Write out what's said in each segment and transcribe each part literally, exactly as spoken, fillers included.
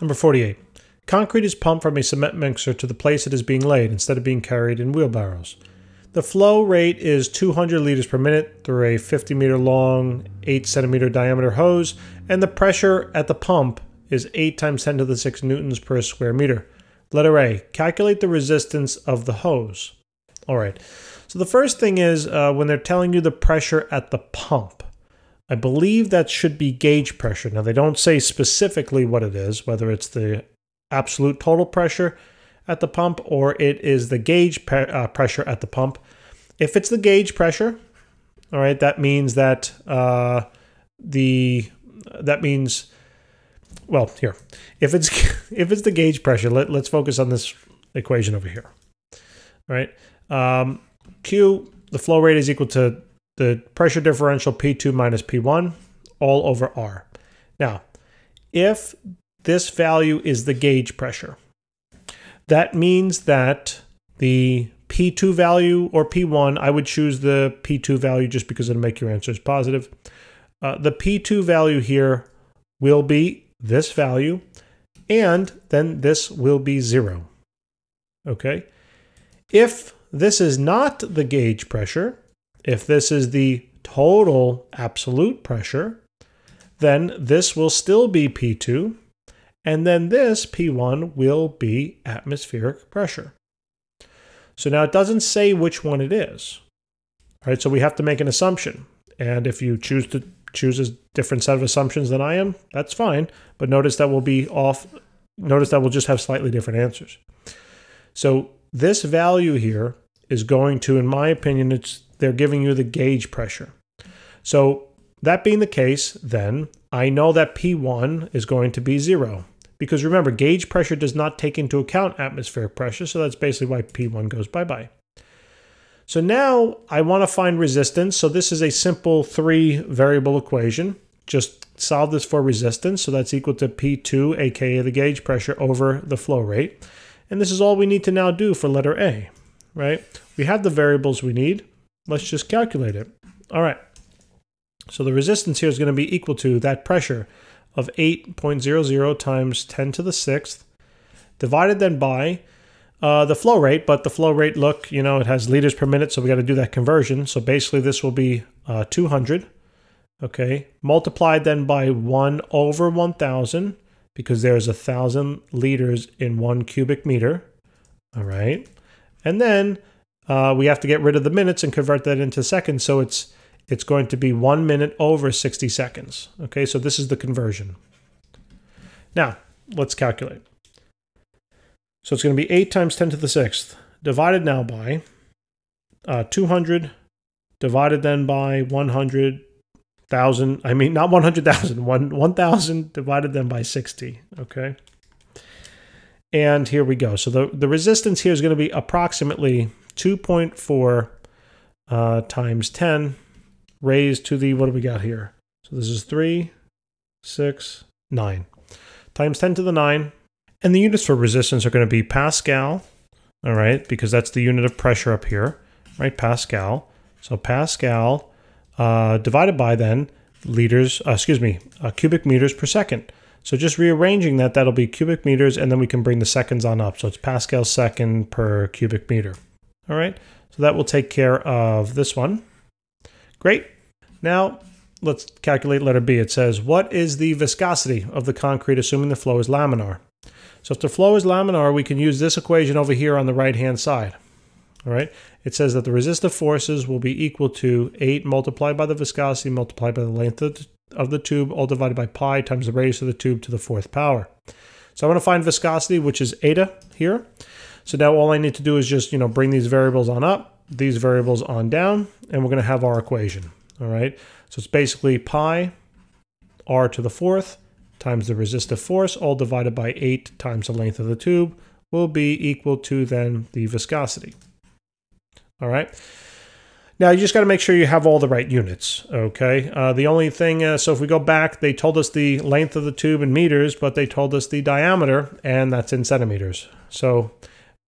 Number forty-eight. Concrete is pumped from a cement mixer to the place it is being laid instead of being carried in wheelbarrows. The flow rate is two hundred liters per minute through a fifty meter long, eight centimeter diameter hose, and the pressure at the pump is eight times ten to the sixth newtons per square meter. Letter A, calculate the resistance of the hose. All right, so the first thing is uh, when they're telling you the pressure at the pump, I believe that should be gauge pressure. Now, they don't say specifically what it is, whether it's the absolute total pressure at the pump or it is the gauge pre uh, pressure at the pump. If it's the gauge pressure, all right, that means that uh, the that means well here. If it's if it's the gauge pressure, let, let's focus on this equation over here. All right, um, Q, the flow rate is equal to the pressure differential P two minus P one all over R. Now, if this value is the gauge pressure, that means that the P two value or P one, I would choose the P two value just because it'll make your answers positive. Uh, the P two value here will be this value, and then this will be zero. Okay. If this is not the gauge pressure, if this is the total absolute pressure, then this will still be P two. And then this, P one, will be atmospheric pressure. So now it doesn't say which one it is. All right, so we have to make an assumption. And if you choose to choose a different set of assumptions than I am, that's fine. But notice that we'll be off. Notice that we'll just have slightly different answers. So this value here is going to, in my opinion, it's they're giving you the gauge pressure. So that being the case, then, I know that P one is going to be zero. Because remember, gauge pressure does not take into account atmospheric pressure, so that's basically why P one goes bye-bye. So now I want to find resistance. So this is a simple three-variable equation. Just solve this for resistance. So that's equal to P two, aka the gauge pressure, over the flow rate. And this is all we need to now do for letter A, right? We have the variables we need. Let's just calculate it. All right. So the resistance here is going to be equal to that pressure of eight point zero zero times ten to the sixth, divided then by uh, the flow rate. But the flow rate, look, you know, it has liters per minute, so we got to do that conversion. So basically this will be uh, two hundred, okay, multiplied then by one over one thousand, because there's one thousand liters in one cubic meter, all right? And then uh, we have to get rid of the minutes and convert that into seconds, so it's It's going to be one minute over sixty seconds. Okay, so this is the conversion. Now, let's calculate. So it's going to be eight times ten to the sixth, divided now by uh, two hundred, divided then by one hundred thousand. I mean, not one hundred thousand, one thousand divided then by sixty, okay? And here we go. So the, the resistance here is going to be approximately two point four uh, times ten. Raised to the, what do we got here? So this is three, six, nine. Times ten to the nine. And the units for resistance are going to be Pascal, all right, because that's the unit of pressure up here, right, Pascal. So Pascal uh, divided by then liters, uh, excuse me, uh, cubic meters per second. So just rearranging that, that'll be cubic meters, and then we can bring the seconds on up. So it's Pascal second per cubic meter, all right? So that will take care of this one. Great. Now let's calculate letter B. It says, what is the viscosity of the concrete assuming the flow is laminar? So if the flow is laminar, we can use this equation over here on the right-hand side. All right. It says that the resistive forces will be equal to eight multiplied by the viscosity multiplied by the length of the tube, all divided by pi times the radius of the tube to the fourth power. So I want to find viscosity, which is eta here. So now all I need to do is just, you know, bring these variables on up, these variables on down, and we're going to have our equation, all right? So it's basically pi r to the fourth times the resistive force, all divided by eight times the length of the tube, will be equal to then the viscosity, all right? Now, you just got to make sure you have all the right units, okay? Uh, the only thing, uh, so if we go back, they told us the length of the tube in meters, but they told us the diameter, and that's in centimeters. So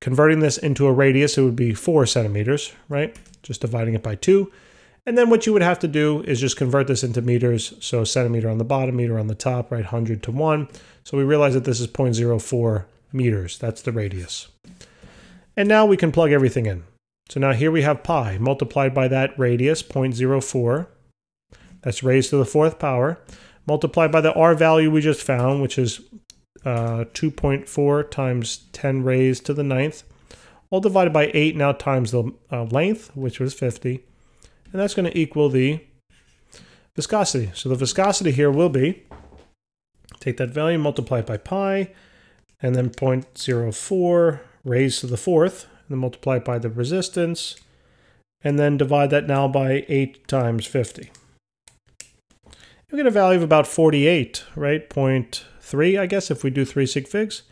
converting this into a radius, it would be four centimeters, right? Just dividing it by two. And then what you would have to do is just convert this into meters. So centimeter on the bottom, meter on the top, right, one hundred to one. So we realize that this is zero point zero four meters. That's the radius. And now we can plug everything in. So now here we have pi multiplied by that radius, zero point zero four. That's raised to the fourth power. Multiplied by the R value we just found, which is uh, two point four times ten raised to the ninth. All divided by eight now times the uh, length, which was fifty. And that's going to equal the viscosity. So the viscosity here will be, take that value, multiply it by pi, and then zero point zero four raised to the fourth, and then multiply it by the resistance, and then divide that now by eight times fifty. We get a value of about forty-eight, right? zero point three, I guess, if we do three sig figs.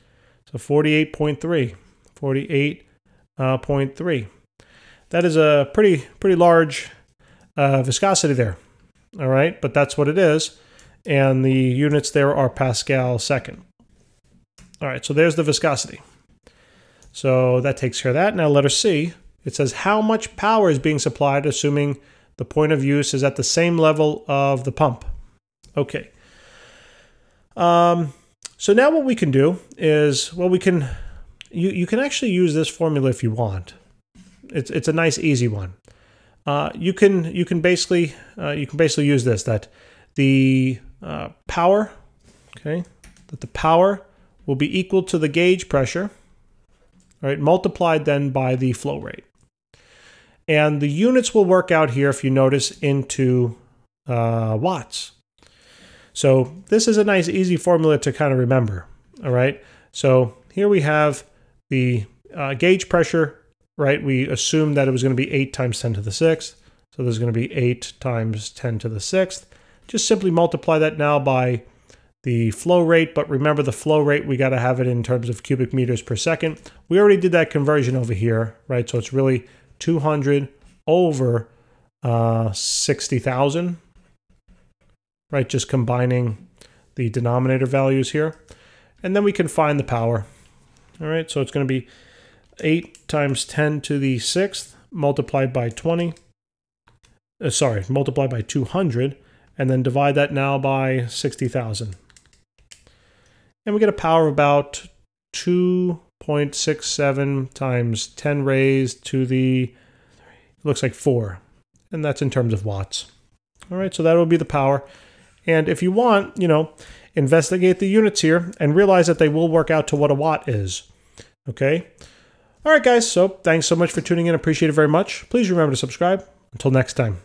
So forty-eight point three, forty-eight point three. That is a pretty, pretty large uh, viscosity there, all right? But that's what it is, and the units there are Pascal second. All right, so there's the viscosity. So that takes care of that. Now letter C, it says how much power is being supplied, assuming the point of use is at the same level of the pump. Okay. Um, so now what we can do is, well, we can, you, you can actually use this formula if you want. It's, it's a nice, easy one. Uh, you can, you can basically, uh, you can basically use this, that the uh, power, okay, that the power will be equal to the gauge pressure, all right, multiplied then by the flow rate. And the units will work out here, if you notice, into uh, watts. So this is a nice, easy formula to kind of remember, all right? So here we have the uh, gauge pressure, right? We assumed that it was going to be eight times ten to the sixth. So there's going to be eight times ten to the sixth. Just simply multiply that now by the flow rate. But remember, the flow rate, we got to have it in terms of cubic meters per second. We already did that conversion over here, right? So it's really two hundred over uh, sixty thousand, right? Just combining the denominator values here. And then we can find the power. All right, so it's going to be eight times ten to the sixth multiplied by twenty, uh, sorry, multiplied by two hundred, and then divide that now by sixty thousand. And we get a power of about two point six seven times ten raised to the, looks like four, and that's in terms of watts. All right, so that will be the power. And if you want, you know, investigate the units here and realize that they will work out to what a watt is, okay? All right, guys, so thanks so much for tuning in. Appreciate it very much. Please remember to subscribe. Until next time.